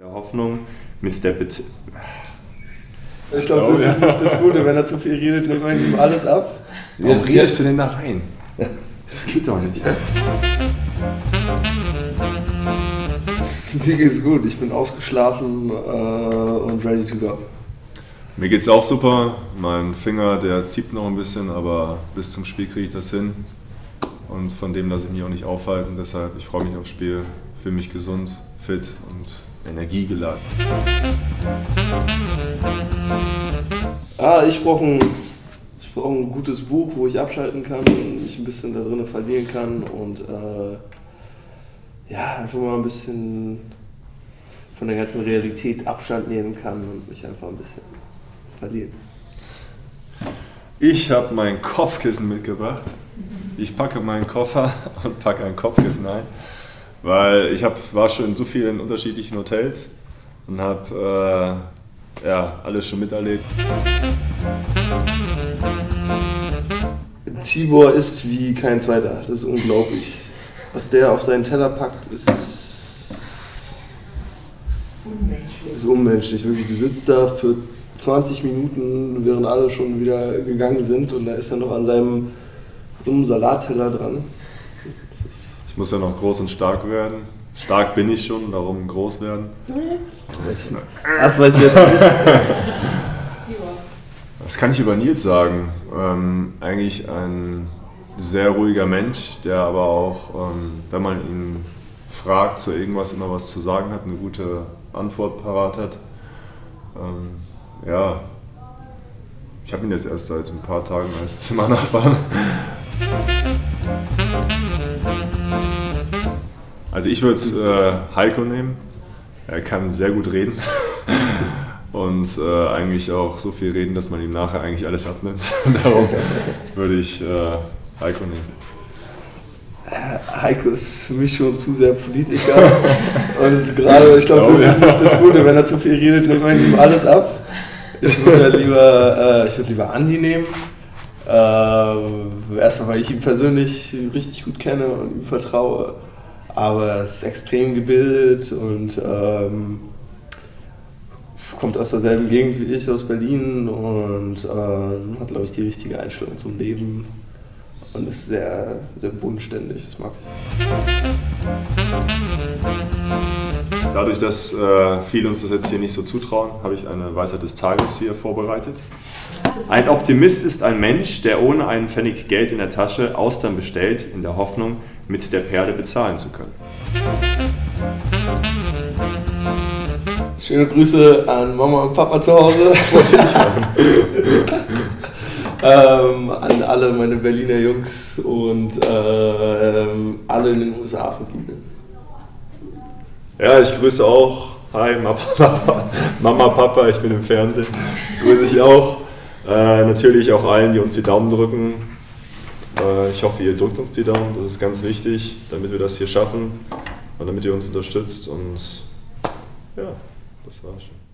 In der Hoffnung, mit der Bitte. Ich glaube, das ist nicht das Gute, wenn er zu viel redet, nimmt man ihm alles ab. Warum redest du denn da rein? Das geht doch nicht. Mir geht's gut, ich bin ausgeschlafen und ready to go. Mir geht's auch super. Mein Finger, der zieht noch ein bisschen, aber bis zum Spiel kriege ich das hin. Und von dem lasse ich mich auch nicht aufhalten. Deshalb, ich freue mich aufs Spiel, fühle mich gesund, fit und energiegeladen. Ich brauche ein gutes Buch, wo ich abschalten kann und mich ein bisschen da drin verlieren kann und ja, einfach mal ein bisschen von der ganzen Realität Abstand nehmen kann und mich einfach ein bisschen verlieren. Ich habe mein Kopfkissen mitgebracht. Ich packe meinen Koffer und packe ein Kopfkissen ein. Weil ich war schon in so vielen unterschiedlichen Hotels und habe ja, alles schon miterlebt. Tibor ist wie kein Zweiter, das ist unglaublich. Was der auf seinen Teller packt, ist unmenschlich. Wirklich, du sitzt da für 20 Minuten, während alle schon wieder gegangen sind und da ist er noch an so einem Salatteller dran. Das ist ich muss ja noch groß und stark werden. Stark bin ich schon, darum groß werden. Das weiß ich jetzt nicht. Was kann ich über Niels sagen? Eigentlich ein sehr ruhiger Mensch, der aber auch, wenn man ihn fragt, zu irgendwas immer was zu sagen hat, eine gute Antwort parat hat. Ja, ich habe ihn jetzt erst seit ein paar Tagen als Zimmernachbarn. Also ich würde es Heiko nehmen, er kann sehr gut reden und eigentlich auch so viel reden, dass man ihm nachher eigentlich alles abnimmt. Darum würde ich Heiko nehmen. Heiko ist für mich schon zu sehr Politiker und gerade, ich glaube, das ist nicht das Gute, wenn er zu viel redet, nimmt man ihm alles ab. Ich würde lieber Andi nehmen. Erstmal, weil ich ihn persönlich richtig gut kenne und ihm vertraue, aber er ist extrem gebildet und kommt aus derselben Gegend wie ich, aus Berlin und hat, glaube ich, die richtige Einstellung zum Leben und ist sehr, sehr bodenständig, das mag ich. Dadurch, dass viele uns das jetzt hier nicht so zutrauen, habe ich eine Weisheit des Tages hier vorbereitet. Ein Optimist ist ein Mensch, der ohne einen Pfennig Geld in der Tasche Austern bestellt, in der Hoffnung, mit der Perle bezahlen zu können. Schöne Grüße an Mama und Papa zu Hause. Das wollte ich machen. An alle meine Berliner Jungs und alle in den USA verbliebenen. Ja, ich grüße auch. Hi, Mama, Papa, ich bin im Fernsehen. Grüße ich auch. Natürlich auch allen, die uns die Daumen drücken. Ich hoffe, ihr drückt uns die Daumen, das ist ganz wichtig, damit wir das hier schaffen und damit ihr uns unterstützt. Und ja, das war's schon.